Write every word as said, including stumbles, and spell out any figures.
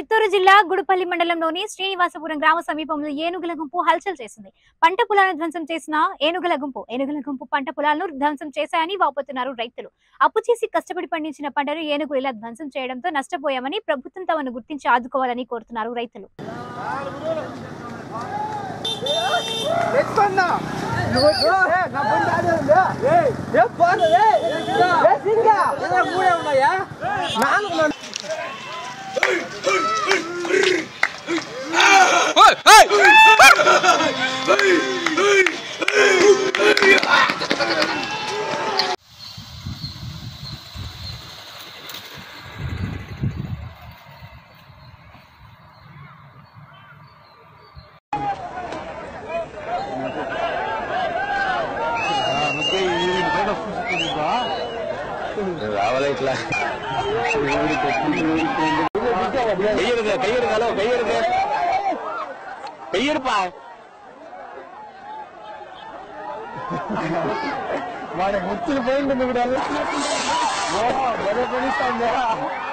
చిత్తూరు జిల్లా గుడిపల్లి మండలంలోని శ్రీనివాసపురం గ్రామ సమీపంలో ఏనుగుల గుంపు హల్చల్ చేసింది. పంట పొలాలను ధ్వంసం చేసిన ఏనుగుల గుంపు ఏనుగుల గుంపు పంట పొలాలను ధ్వంసం చేశాయని వాపోతున్నారు రైతులు. అప్పు చేసి కష్టపడి పండించిన పంటను ఏనుగులు ఇలా ధ్వంసం చేయడంతో నష్టపోయామని, ప్రభుత్వం తమను గుర్తించి ఆదుకోవాలని కోరుతున్నారు రైతులు. రావాలిట్లా கையெடுக்க கையெடுக்க அளவு கையெடுக்க கையெடுப்பா முத்துல போயிட்டு இருந்து விட